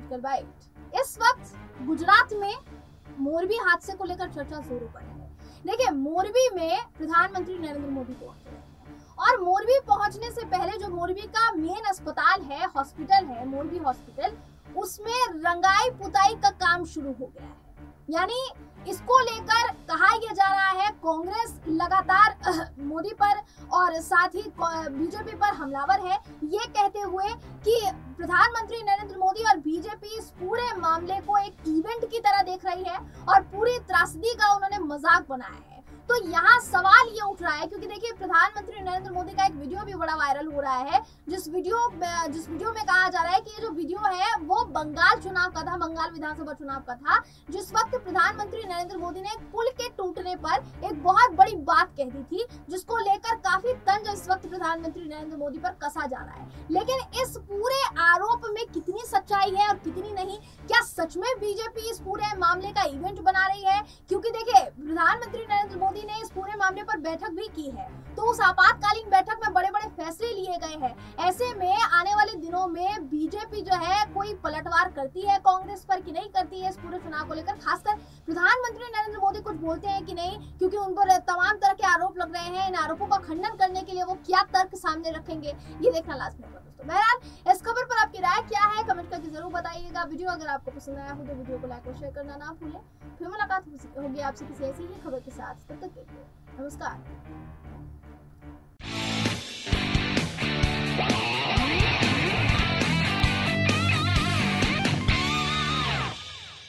Political white. इस वक्त गुजरात में मोरबी हादसे को लेकर चर्चा शुरू पर है। देखिए, मोरबी में प्रधानमंत्री नरेंद्र मोदी पहुंचे और मोरबी पहुंचने से पहले जो मोरबी का मेन अस्पताल है, हॉस्पिटल है, मोरबी हॉस्पिटल, उसमें रंगाई पुताई का काम शुरू हो गया है। यानी इसको लेकर कहा यह जा रहा है कांग्रेस लगातार मोदी पर और साथ ही बीजेपी पर हमलावर है, ये कहते हुए कि प्रधानमंत्री नरेंद्र मोदी और बीजेपी इस पूरे मामले को एक इवेंट की तरह देख रही है और पूरी त्रासदी का उन्होंने मजाक बनाया है। तो यहाँ सवाल ये उठ रहा है, क्योंकि देखिए प्रधानमंत्री नरेंद्र मोदी का एक वीडियो भी बड़ा वायरल हो रहा है, जिस वीडियो में कहा जा रहा है कि ये जो वीडियो है वो बंगाल चुनाव का था, बंगाल विधानसभा चुनाव का था, जिस वक्त प्रधानमंत्री नरेंद्र मोदी ने पुल के टूटने पर एक बहुत बड़ी बात कह दी थी, जिसको लेकर काफी तंज इस वक्त प्रधानमंत्री नरेंद्र मोदी पर कसा जा रहा है। लेकिन इस पूरे आरोप में कितनी सच्चाई है और कितनी नहीं, क्या सच में बीजेपी इस पूरे मामले का इवेंट बना रही है? क्योंकि देखिए प्रधानमंत्री नरेंद्र मोदी ने इस पूरे मामले पर बैठक भी की है, तो उस आपातकालीन बैठक में बड़े बड़े फैसले लिए गए हैं। ऐसे में आने वाले दिनों में बीजेपी जो है कोई पलटवार करती है कांग्रेस पर कि नहीं करती है इस पूरे चुनाव को लेकर, खासकर प्रधानमंत्री नरेंद्र मोदी कुछ बोलते हैं कि नहीं, क्योंकि उन पर तमाम तरह के आरोप लग रहे हैं। इन आरोपों का खंडन करने के लिए वो क्या तर्क सामने रखेंगे, ये देखना लास्ट में। बहरहाल इस खबर पर आपकी राय क्या है कमेंट करके जरूर बताइएगा। वीडियो अगर आपको पसंद आया हो तो वीडियो को लाइक और शेयर करना ना भूलें। फिर मुलाकात होगी आपसे किसी ऐसी ही खबर के साथ। तब तक के लिए नमस्कार।